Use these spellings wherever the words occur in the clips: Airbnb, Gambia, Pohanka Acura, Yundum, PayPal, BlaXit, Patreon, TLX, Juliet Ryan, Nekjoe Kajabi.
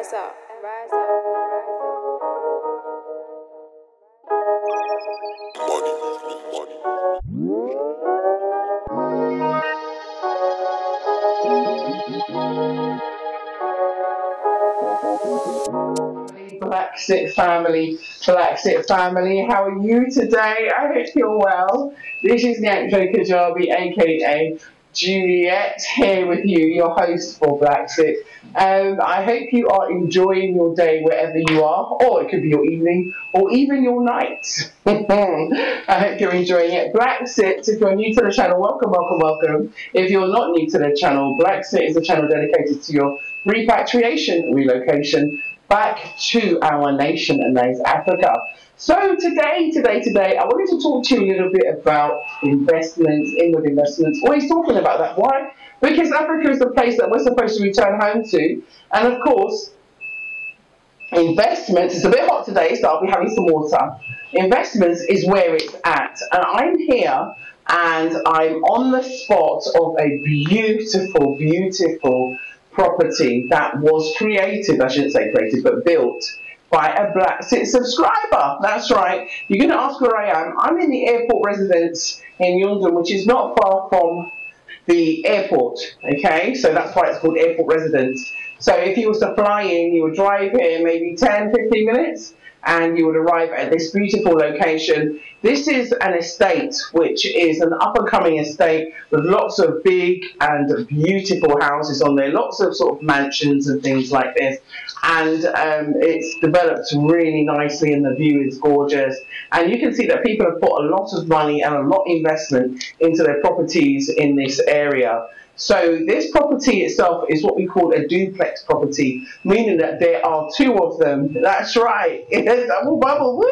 rise up, and rise up, BlaXit family, how are you today? I hope you're well. This is Nekjoe Kajabi, aka Juliet, here with you, your host for BlaXit. I hope you are enjoying your day wherever you are, or it could be your evening, or even your night. I hope you're enjoying it. BlaXit, if you're new to the channel, welcome, welcome, welcome. If you're not new to the channel, BlaXit is a channel dedicated to your repatriation, relocation, back to our nation, and that is Africa. So today, I wanted to talk to you a little bit about investments, inward investments, always talking about that. Why? Because Africa is the place that we're supposed to return home to. And of course, investments, it's a bit hot today, so I'll be having some water. Investments is where it's at. And I'm here, and I'm on the spot of a beautiful, beautiful property that was created, I shouldn't say created, but built by a BlaXit subscriber. That's right. You're going to ask where I am. I'm in the airport residence in Yundum, which is not far from the airport. Okay, so that's why it's called airport residence. So if you was to fly in, you would drive here maybe 10, 15 minutes, and you would arrive at this beautiful location. This is an estate, which is an up-and-coming estate with lots of big and beautiful houses on there, lots of sort of mansions and things like this. And it's developed really nicely, and the view is gorgeous. And you can see that people have put a lot of money and a lot of investment into their properties in this area. So this property itself is what we call a duplex property, meaning that there are two of them. That's right. It's double bubble. Woo!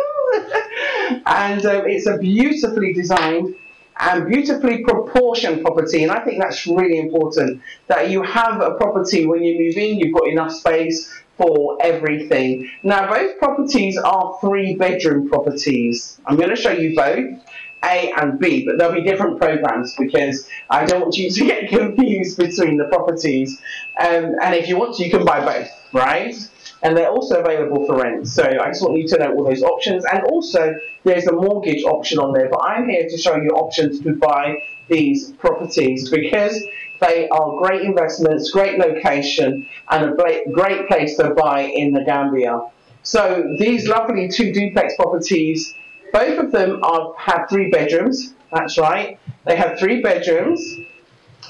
And it's a beautifully designed and beautifully proportioned property. And I think that's really important, that you have a property when you move in, you've got enough space for everything. Now, both properties are 3-bedroom properties. I'm going to show you both, A and B, but there'll be different programs because I don't want you to get confused between the properties. And if you want to, you can buy both, right? And they're also available for rent. So I just want you to know all those options. And also, there's a mortgage option on there, but I'm here to show you options to buy these properties because they are great investments, great location, and a great place to buy in the Gambia. So these lovely two duplex properties, both of them have 3 bedrooms. That's right. They have 3 bedrooms.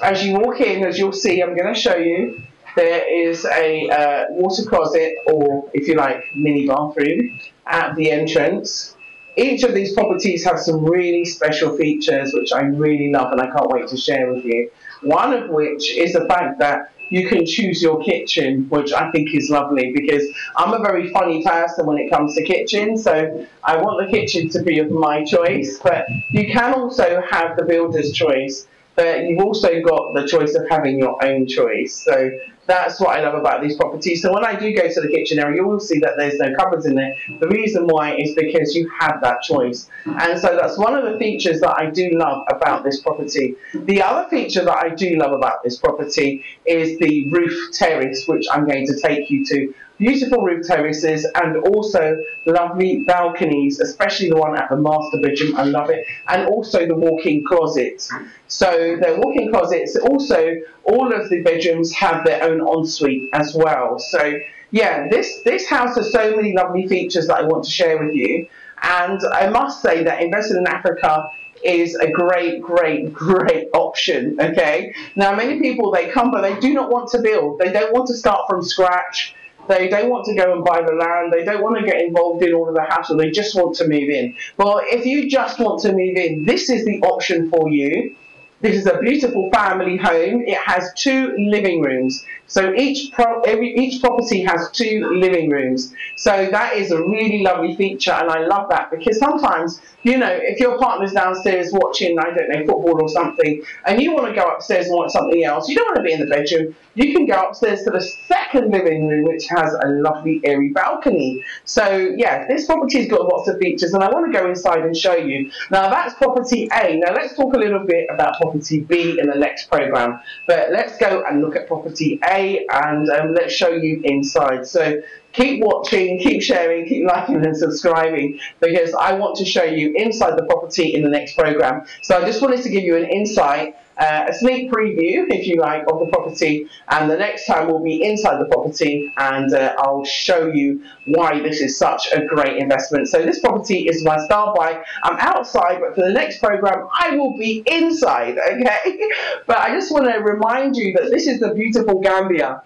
As you walk in, as you'll see, I'm going to show you, there is a water closet, or if you like, mini bathroom at the entrance. Each of these properties have some really special features, which I really love, and I can't wait to share with you. One of which is the fact that you can choose your kitchen, which I think is lovely because I'm a very funny person when it comes to kitchen, so I want the kitchen to be of my choice, but you can also have the builder's choice, but you've also got the choice of having your own choice. So that's what I love about these properties. So when I do go to the kitchen area, you will see that there's no cupboards in there. The reason why is because you have that choice. And so that's one of the features that I do love about this property. The other feature that I do love about this property is the roof terrace, which I'm going to take you to. Beautiful roof terraces and also lovely balconies, especially the one at the master bedroom. I love it. And also the walk-in closets. So the walk-in closets, also all of the bedrooms have their own ensuite as well. So yeah, this house has so many lovely features that I want to share with you. And I must say that investing in Africa is a great, great, great option. Okay. Now, many people, they come, but they do not want to build. They don't want to start from scratch. They don't want to go and buy the land. They don't want to get involved in all of the hassle. They just want to move in. Well, if you just want to move in, this is the option for you. This is a beautiful family home. It has 2 living rooms. So each property has 2 living rooms. So that is a really lovely feature, and I love that because sometimes, you know, if your partner's downstairs watching, I don't know, football or something, and you want to go upstairs and watch something else, you don't want to be in the bedroom. You can go upstairs to the 2nd living room, which has a lovely airy balcony. So yeah, this property's got lots of features, and I want to go inside and show you. Now that's property A. Now let's talk a little bit about property property B in the next program. But let's go and look at property A, and let's show you inside. So keep watching, keep sharing, keep liking and subscribing, because I want to show you inside the property in the next program. So I just wanted to give you an insight, a sneak preview, if you like, of the property, and the next time we'll be inside the property, and I'll show you why this is such a great investment. So this property is my star buy. I'm outside, but for the next program I will be inside, okay? But I just want to remind you that this is the beautiful Gambia.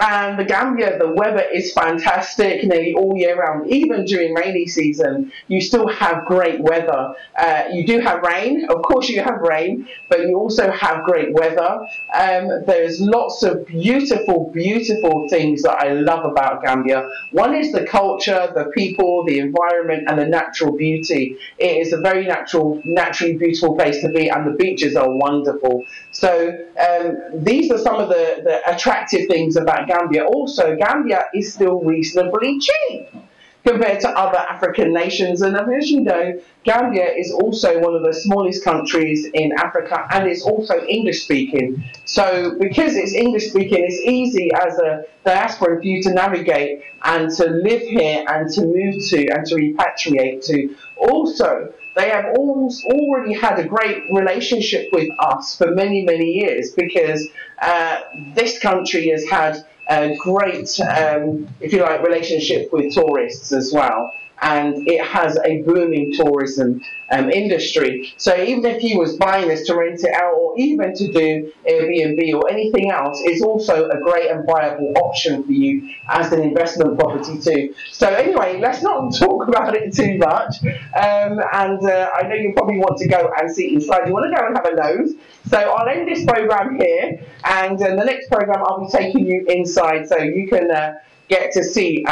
And the Gambia, the weather is fantastic nearly all year round. Even during rainy season, you still have great weather. You do have rain, of course you have rain, but you also have great weather. There's lots of beautiful, beautiful things that I love about Gambia. One is the culture, the people, the environment, and the natural beauty. It is a very naturally beautiful place to be, and the beaches are wonderful. So these are some of the attractive things about Gambia. Also, Gambia is still reasonably cheap compared to other African nations, and as you know, Gambia is also one of the smallest countries in Africa, and it's also English-speaking. So because it's English-speaking, it's easy as a diaspora for you to navigate and to live here and to move to and to repatriate to. Also, they have already had a great relationship with us for many, many years, because this country has had a great, if you like, relationship with tourists as well. And it has a booming tourism industry. So even if he was buying this to rent it out, or even to do Airbnb or anything else, it's also a great and viable option for you as an investment property too. So anyway, let's not talk about it too much. I know you probably want to go and see inside. You want to go and have a nose. So I'll end this program here, and the next program I'll be taking you inside, so you can get to see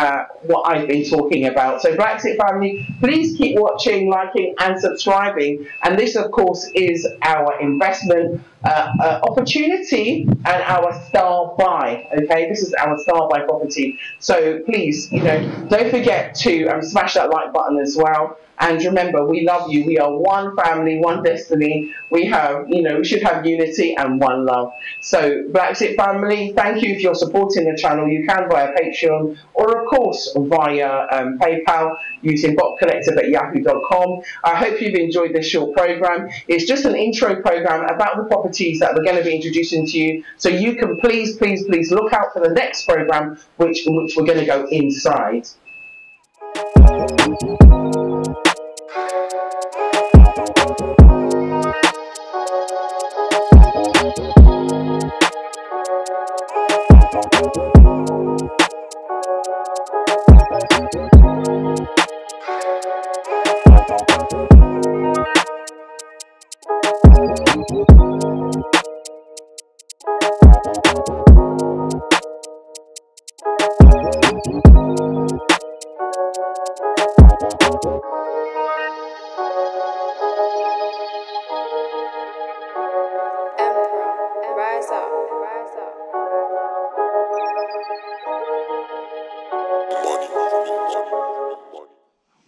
what I've been talking about. So BlaXit family, please keep watching, liking and subscribing. And this, of course, is our investment opportunity and our star buy. Okay, this is our star buy property. So please, you know, don't forget to smash that like button as well. And remember, we love you. We are one family, one destiny. We have, you know, we should have unity and one love. So, BlaXit family, thank you if you're supporting the channel. You can via Patreon, or of course via PayPal using botcollective@yahoo.com. I hope you've enjoyed this short program. It's just an intro program about the properties that we're going to be introducing to you. So you can please, please, please look out for the next program, in which we're going to go inside.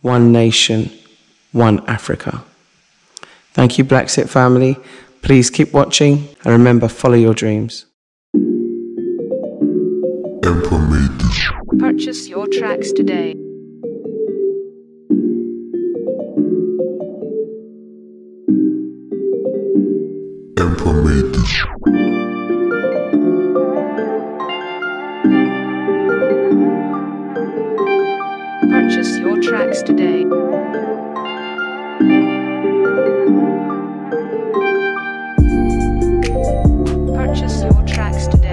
One nation, one Africa. Thank you, BlaXit family. Please keep watching, and remember, follow your dreams. Emperor made this. Purchase your tracks today. Emperor made this. Purchase your tracks today. Purchase your tracks today.